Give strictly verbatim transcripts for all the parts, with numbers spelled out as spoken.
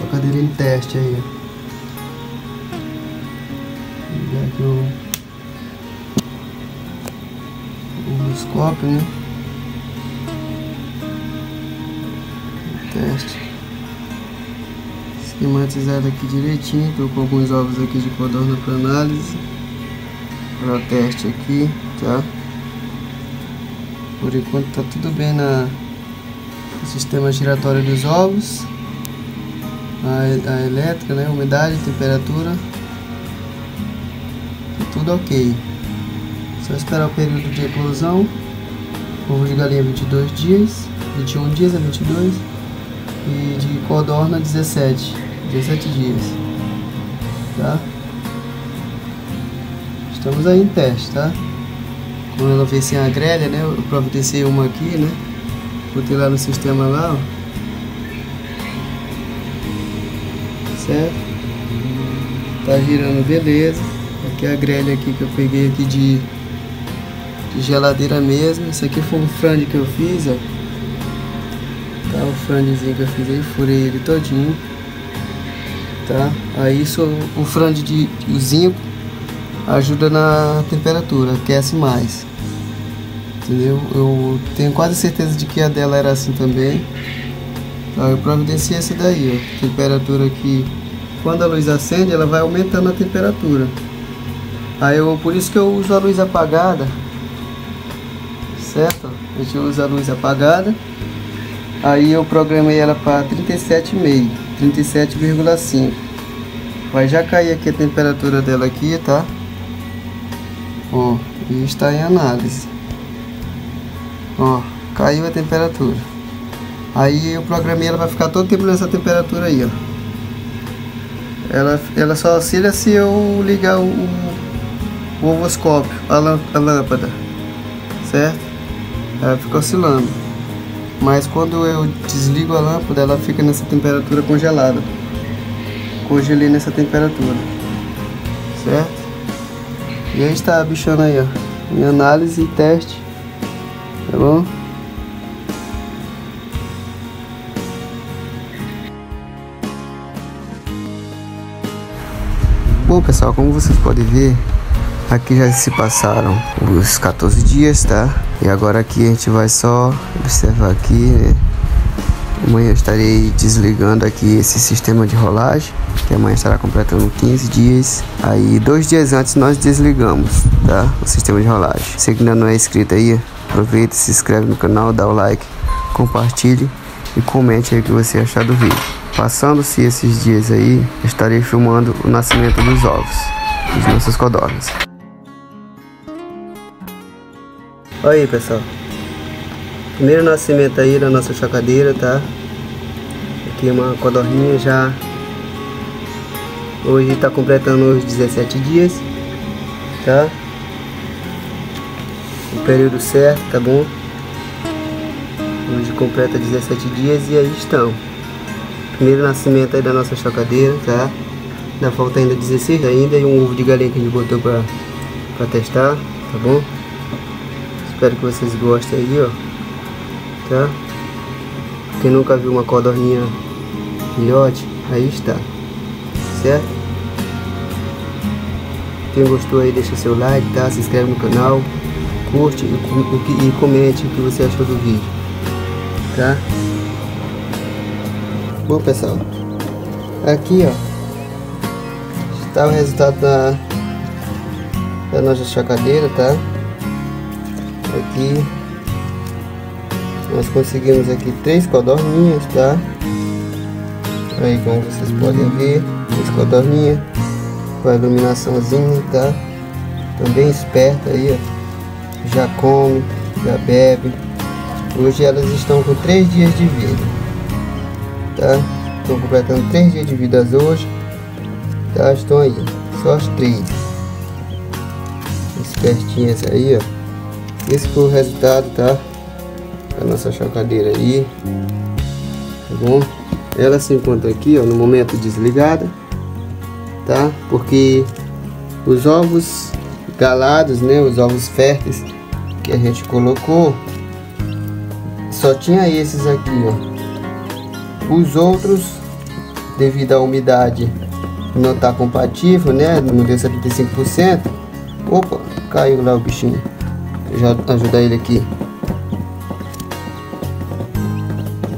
Sua cadeirinha de teste aí. Vou ligar aqui o, o escópio, né? Teste. Esquematizado aqui direitinho. Tô com alguns ovos aqui de codorna para análise. Para o teste aqui, tá? Por enquanto tá tudo bem na, no sistema giratório dos ovos. A, a elétrica, né? Umidade, temperatura, tudo ok. Só esperar o período de eclosão. Ovo de galinha vinte e dois dias, vinte e um dias a vinte e dois, e de codorna dezessete, dezessete dias, tá? Estamos aí em teste, tá? Quando ela veio sem a grelha, né? Eu providenciei uma aqui, né? Botei lá no sistema lá, ó. Certo? Tá girando, beleza. Aqui é a grelha aqui que eu peguei aqui de, de geladeira mesmo. Isso aqui foi um frande que eu fiz, ó. Tá, o frandezinho que eu fiz aí, furei ele todinho, tá? Aí isso, o frande de o zinco ajuda na temperatura, aquece mais, entendeu? Eu tenho quase certeza de que a dela era assim também. Eu providenciei essa daí, ó. Temperatura aqui, quando a luz acende, ela vai aumentando a temperatura. Aí eu, por isso que eu uso a luz apagada, certo? A gente usa a luz apagada. Aí eu programei ela para trinta e sete vírgula cinco. Vai já cair aqui a temperatura dela aqui, tá? Ó, e está em análise. Ó, caiu a temperatura. Aí eu programei ela vai ficar todo o tempo nessa temperatura aí, ó. Ela, ela só oscila se eu ligar o, o ovoscópio, a, lâmp a lâmpada, certo? Ela fica oscilando. Mas quando eu desligo a lâmpada, ela fica nessa temperatura congelada. Congelei nessa temperatura, certo? E aí está a bichona aí, ó. Minha análise e teste, tá bom? Bom, pessoal, como vocês podem ver, aqui já se passaram os quatorze dias, tá? E agora aqui a gente vai só observar aqui, né? Amanhã eu estarei desligando aqui esse sistema de rolagem, que amanhã estará completando quinze dias. Aí dois dias antes nós desligamos, tá? O sistema de rolagem. Se ainda não é inscrito aí, aproveita, se inscreve no canal, dá o like, compartilhe e comente aí o que você achar do vídeo. Passando-se esses dias aí, estarei filmando o nascimento dos ovos, dos nossos codornas. Olha aí, pessoal. Primeiro nascimento aí da nossa chocadeira, tá? Aqui uma codorninha já. Hoje tá completando os dezessete dias, tá? O período certo, tá bom? Hoje completa dezessete dias e aí estão. Primeiro nascimento aí da nossa chocadeira, tá? Ainda falta ainda dezesseis ainda e um ovo de galinha que a gente botou pra, pra testar, tá bom? Espero que vocês gostem aí, ó, tá? Quem nunca viu uma codorninha filhote, aí está, certo? Quem gostou aí, deixa seu like, tá? Se inscreve no canal, curte e, e comente o que você achou do vídeo, tá? Bom, pessoal, aqui, ó, está o resultado da, da nossa chocadeira, tá? Aqui nós conseguimos aqui três codorninhas, tá? Aí, como vocês podem ver, três codorninhas com a iluminaçãozinha, tá? Também esperta aí, ó. Já come, já bebe. Hoje elas estão com três dias de vida. Tá? Estou completando três dias de vidas hoje, tá? Estão aí, só as três espertinhas aí, ó. Esse foi o resultado, tá? A nossa chocadeira aí, tá bom? Ela se encontra aqui, ó, no momento desligada, tá? Porque os ovos galados, né? Os ovos férteis que a gente colocou, só tinha esses aqui, ó. Os outros devido à umidade não está compatível, né? Não deu setenta e cinco por cento. Opa, caiu lá o bichinho. Já ajudar ele aqui.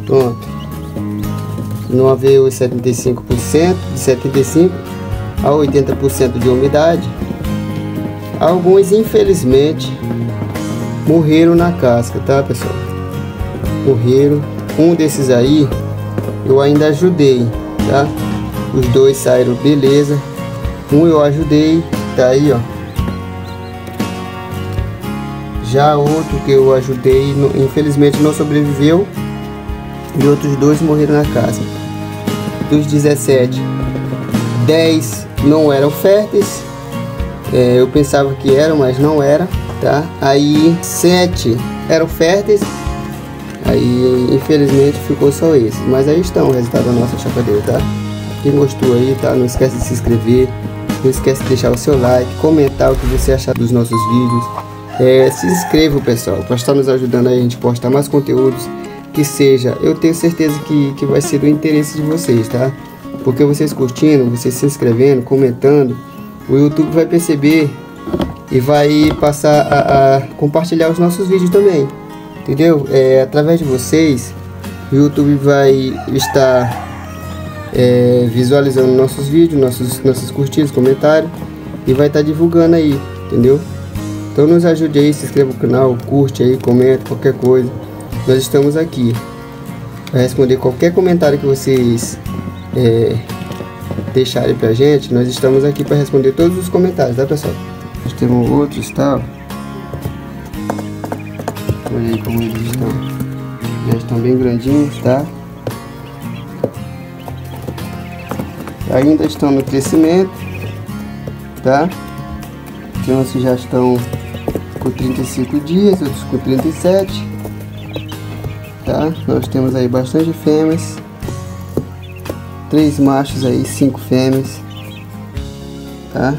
Pronto. Não havia os setenta e cinco por cento, de setenta e cinco por cento a oitenta por cento de umidade. Alguns infelizmente morreram na casca, tá pessoal? Morreram. Um desses aí eu ainda ajudei, tá? Os dois saíram beleza. Um eu ajudei, tá aí ó. Já outro que eu ajudei infelizmente não sobreviveu. E outros dois morreram na casca. Dos dezessete, dez não eram férteis. É, eu pensava que eram, mas não era, tá? Aí sete eram férteis. Aí infelizmente ficou só esse. Mas aí está o resultado da nossa chapadeira, tá? Quem gostou aí, tá? Não esquece de se inscrever. Não esquece de deixar o seu like. Comentar o que você achar dos nossos vídeos. É, se inscreva, pessoal, para estar nos ajudando aí a gente postar mais conteúdos. Que seja, eu tenho certeza que, que vai ser do interesse de vocês, tá? Porque vocês curtindo, vocês se inscrevendo, comentando, o YouTube vai perceber e vai passar a, a compartilhar os nossos vídeos também, entendeu? É, através de vocês, o YouTube vai estar é, visualizando nossos vídeos, nossos, nossos curtidas, comentários, e vai estar divulgando aí, entendeu? Então nos ajude aí, se inscreva no canal, curte aí, comenta, qualquer coisa. Nós estamos aqui para responder qualquer comentário que vocês é, deixarem pra gente. Nós estamos aqui para responder todos os comentários, tá pessoal? Nós temos outros, tá? Olha aí como eles estão. Já estão bem grandinhos, tá? Ainda estão no crescimento, tá? Tem uns que já estão com trinta e cinco dias, outros com trinta e sete. Tá? Nós temos aí bastante fêmeas, três machos aí, cinco fêmeas, tá?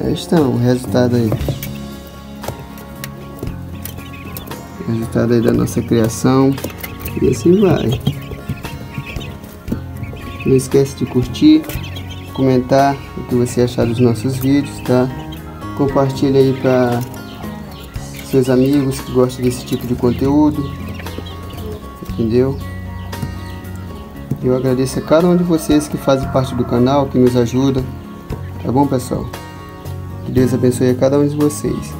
Aí estão o resultado aí, o resultado aí da nossa criação, e assim vai. Não esquece de curtir, comentar o que você achar dos nossos vídeos, tá? Compartilha aí para seus amigos que gostam desse tipo de conteúdo, entendeu? Eu agradeço a cada um de vocês que fazem parte do canal, que nos ajuda, tá bom pessoal? Que Deus abençoe a cada um de vocês.